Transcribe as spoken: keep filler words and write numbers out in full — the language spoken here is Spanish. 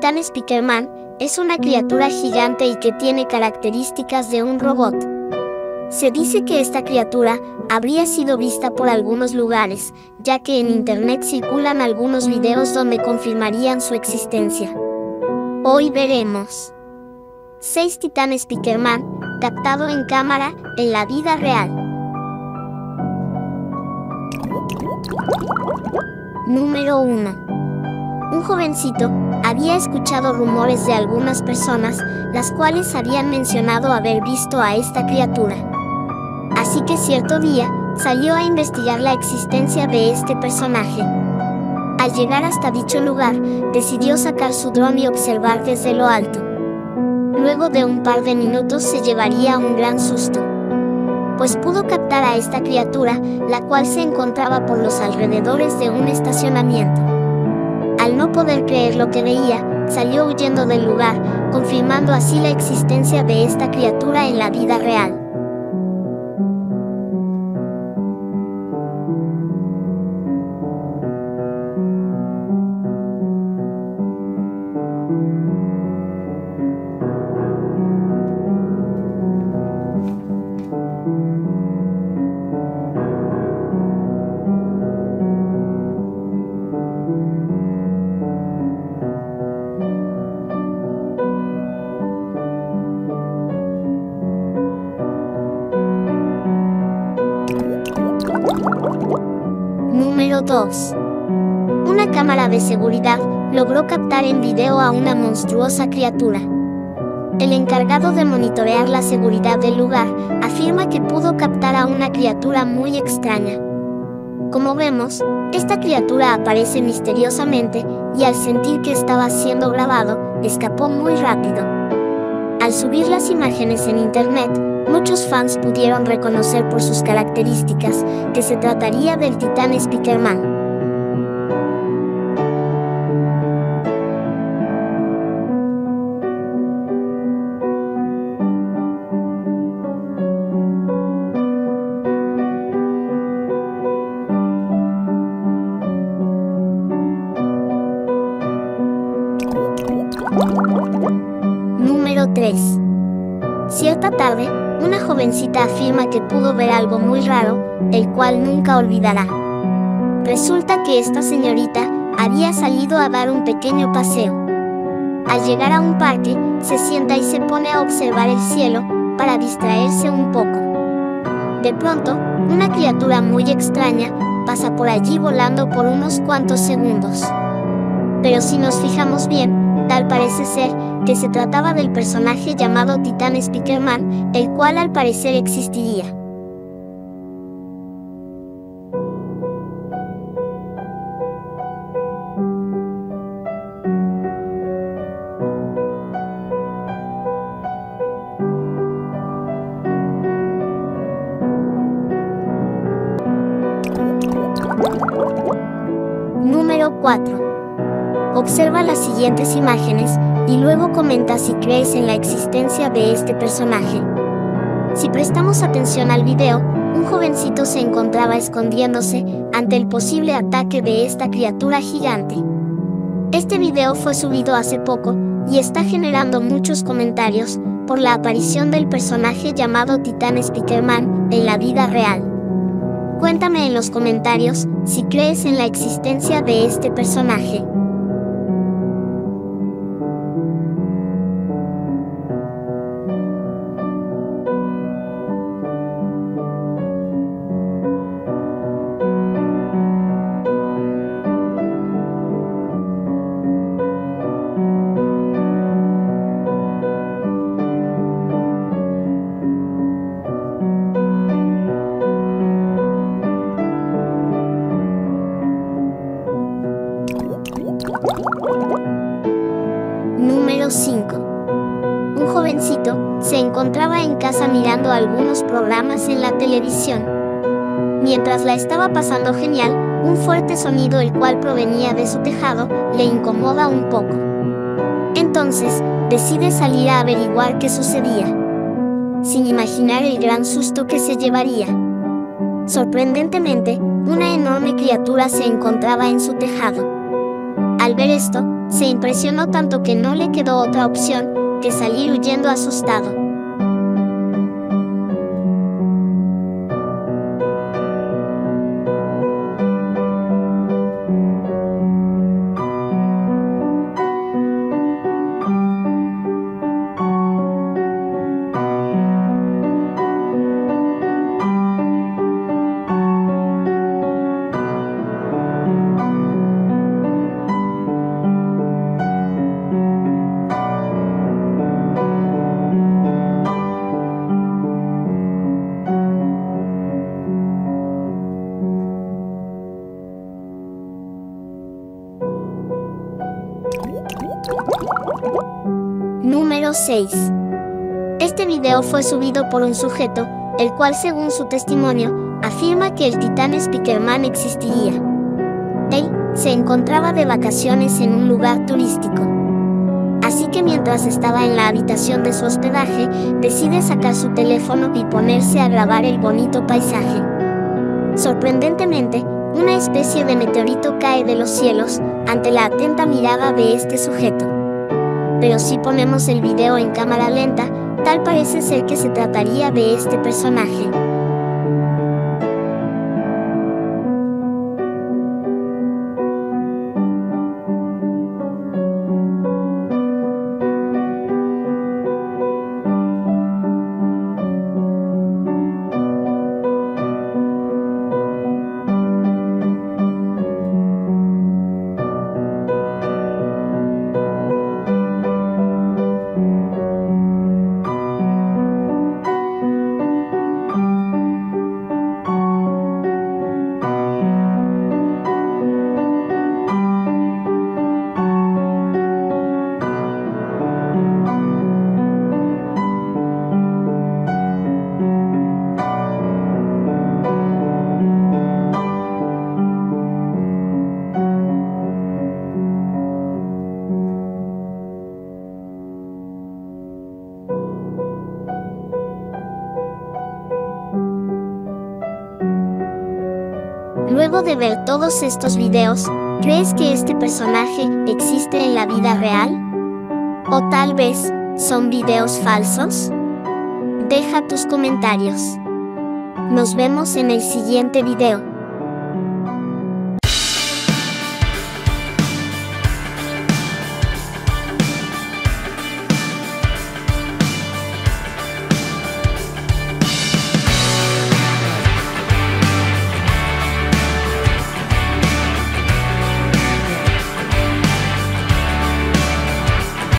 Titán Speakerman es una criatura gigante y que tiene características de un robot. Se dice que esta criatura habría sido vista por algunos lugares, ya que en internet circulan algunos videos donde confirmarían su existencia. Hoy veremos seis Titán Speakerman captado en cámara en la vida real. Número uno. Un jovencito había escuchado rumores de algunas personas, las cuales habían mencionado haber visto a esta criatura. Así que cierto día, salió a investigar la existencia de este personaje. Al llegar hasta dicho lugar, decidió sacar su dron y observar desde lo alto. Luego de un par de minutos se llevaría un gran susto, pues pudo captar a esta criatura, la cual se encontraba por los alrededores de un estacionamiento. Al no poder creer lo que veía, salió huyendo del lugar, confirmando así la existencia de esta criatura en la vida real. Número dos. Una cámara de seguridad logró captar en video a una monstruosa criatura. El encargado de monitorear la seguridad del lugar afirma que pudo captar a una criatura muy extraña. Como vemos, esta criatura aparece misteriosamente y al sentir que estaba siendo grabado, escapó muy rápido. Al subir las imágenes en internet, muchos fans pudieron reconocer por sus características que se trataría del Titán Speakerman. Número tres. Cierta tarde, una jovencita afirma que pudo ver algo muy raro, el cual nunca olvidará. Resulta que esta señorita había salido a dar un pequeño paseo. Al llegar a un parque, se sienta y se pone a observar el cielo, para distraerse un poco. De pronto, una criatura muy extraña pasa por allí volando por unos cuantos segundos. Pero si nos fijamos bien, tal parece ser que se trataba del personaje llamado Titán Speakerman, el cual al parecer existiría. Número cuatro. Observa las siguientes imágenes y luego comenta si crees en la existencia de este personaje. Si prestamos atención al video, un jovencito se encontraba escondiéndose ante el posible ataque de esta criatura gigante. Este video fue subido hace poco y está generando muchos comentarios por la aparición del personaje llamado Titán Speakerman en la vida real. Cuéntame en los comentarios si crees en la existencia de este personaje. Número cinco. Un jovencito se encontraba en casa mirando algunos programas en la televisión. Mientras la estaba pasando genial, un fuerte sonido el cual provenía de su tejado le incomoda un poco. Entonces, decide salir a averiguar qué sucedía, sin imaginar el gran susto que se llevaría. Sorprendentemente, una enorme criatura se encontraba en su tejado. Al ver esto, se impresionó tanto que no le quedó otra opción que salir huyendo asustado. Número seis. Este video fue subido por un sujeto, el cual según su testimonio, afirma que el Titán Speakerman existiría. Él se encontraba de vacaciones en un lugar turístico. Así que mientras estaba en la habitación de su hospedaje, decide sacar su teléfono y ponerse a grabar el bonito paisaje. Sorprendentemente, una especie de meteorito cae de los cielos, ante la atenta mirada de este sujeto. Pero si ponemos el video en cámara lenta, tal parece ser que se trataría de este personaje. Luego de ver todos estos videos, ¿crees que este personaje existe en la vida real? ¿O tal vez, son videos falsos? Deja tus comentarios. Nos vemos en el siguiente video.